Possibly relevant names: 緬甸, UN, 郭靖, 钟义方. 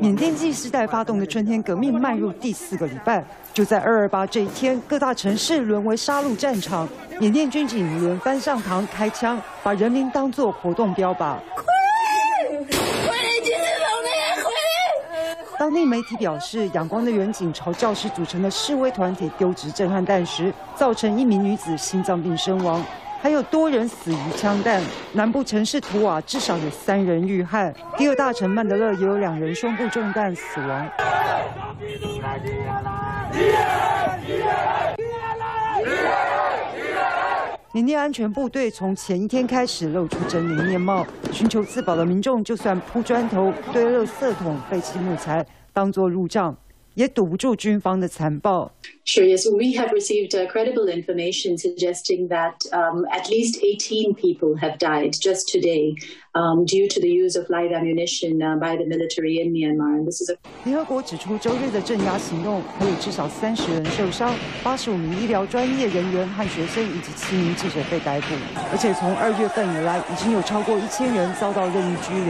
缅甸纪世代发动的春天革命迈入第4个礼拜，就在228这一天，各大城市沦为杀戮战场，缅甸军警轮番上膛开枪，把人民当作活动标靶。 当地媒体表示，仰光的远景朝教师组成的示威团体丢掷震撼弹时，造成1名女子心脏病身亡，还有多人死于枪弹。南部城市图瓦至少有3人遇害，第二大城曼德勒也有2人胸部中弹死亡。 缅甸安全部队从前一天开始露出狰狞面貌，寻求自保的民众就算铺砖头、堆垃圾桶、废弃木材当作路障，也堵不住军方的残暴。Sure, yes, we have received credible information suggesting that at least 18 people have died just today due to the use of live ammunition by the military in Myanmar. This is a 联合国指出，周日的镇压行动还有至少30人受伤，85名医疗专业人员和学生以及7名记者被逮捕，而且从2月份以来，已经有超过1000人遭到任意拘留。